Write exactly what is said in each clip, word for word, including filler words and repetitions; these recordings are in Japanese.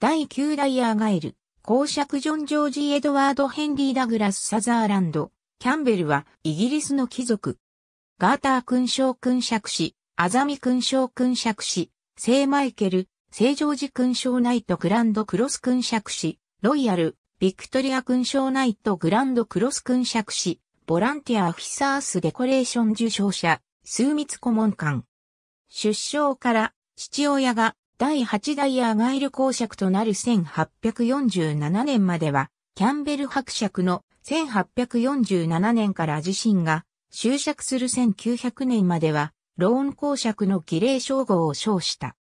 だいきゅう代アーガイル、公爵ジョン・ジョージ・エドワード・ヘンリー・ダグラス・サザーランド、キャンベルはイギリスの貴族。ガーター勲章勲爵士、アザミ勲章勲爵士、聖マイケル、聖ジョージ勲章ナイトグランドクロス勲爵士、ロイヤル、ビクトリア勲章ナイトグランドクロス勲爵士、ボランティア・オフィサース・デコレーション受章者、枢密顧問官。出生から父親がだいはち代アーガイル公爵となるせんはっぴゃくよんじゅうななねんまでは、キャンベル伯爵のせんはっぴゃくよんじゅうななねんから自身が就爵するせんきゅうひゃくねんまでは、ローン公爵の儀礼称号を称した。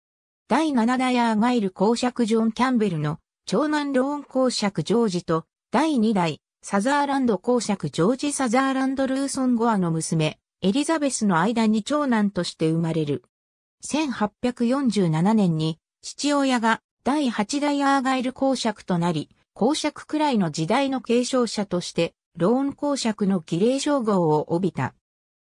だいなな代アーガイル公爵ジョン・キャンベルの長男ローン公爵ジョージと、だいに代サザーランド公爵ジョージ・サザーランド・ルーソン・ゴアの娘、エリザベスの間に長男として生まれる。せんはっぴゃくよんじゅうななねんに父親がだいはち代アーガイル公爵となり、公爵くらいの時代の継承者として、ローン公爵の儀礼称号を帯びた。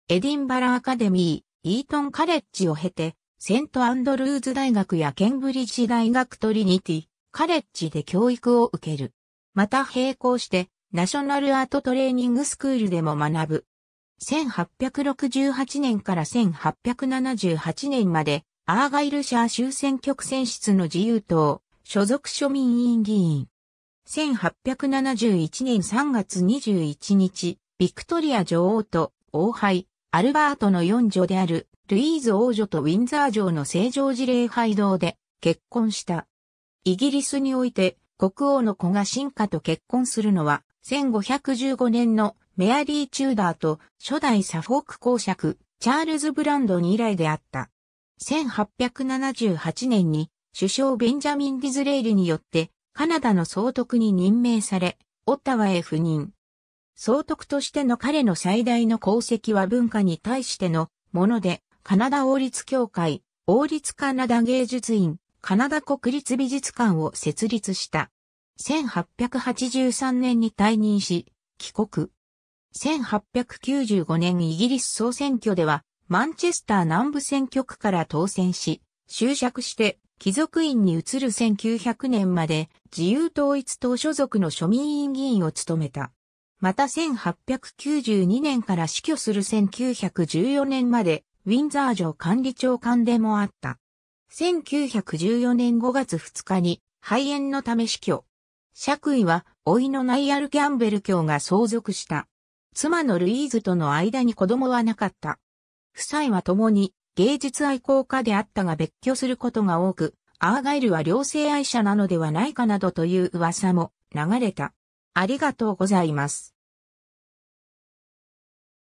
エディンバラアカデミー、イートンカレッジを経て、セントアンドルーズ大学やケンブリッジ大学トリニティ、カレッジで教育を受ける。また並行して、ナショナルアートトレーニングスクールでも学ぶ。せんはっぴゃくろくじゅうはちねんからせんはっぴゃくななじゅうはちねんまで、アーガイルシャー州選挙区選出の自由党、所属庶民委員議員。せんはっぴゃくななじゅういちねんさんがつにじゅういちにち、ビクトリア女王と王妃、アルバートの四女である、ルイーズ王女とウィンザー城の聖ジョージ礼拝堂で結婚した。イギリスにおいて、国王の子が臣下と結婚するのは、せんごひゃくじゅうごねんのメアリー・チューダーと初代サフォーク公爵、チャールズ・ブランドン以来であった。せんはっぴゃくななじゅうはちねんに首相ベンジャミン・ディズレールによってカナダの総督に任命され、オッタワへ赴任。総督としての彼の最大の功績は文化に対してのもので、カナダ王立協会、王立カナダ芸術院、カナダ国立美術館を設立した。せんはっぴゃくはちじゅうさんねんに退任し、帰国。せんはっぴゃくきゅうじゅうごねんイギリス総選挙では、マンチェスター南部選挙区から当選し、就爵して貴族院に移るせんきゅうひゃくねんまで自由統一党所属の庶民院議員を務めた。またせんはっぴゃくきゅうじゅうにねんから死去するせんきゅうひゃくじゅうよねんまでウィンザー城管理長官でもあった。せんきゅうひゃくじゅうよねんごがつふつかに肺炎のため死去。爵位は甥いのナイアル・キャンベル卿が相続した。妻のルイーズとの間に子供はなかった。夫妻は共に芸術愛好家であったが別居することが多く、アーガイルは両性愛者なのではないかなどという噂も流れた。ありがとうございます。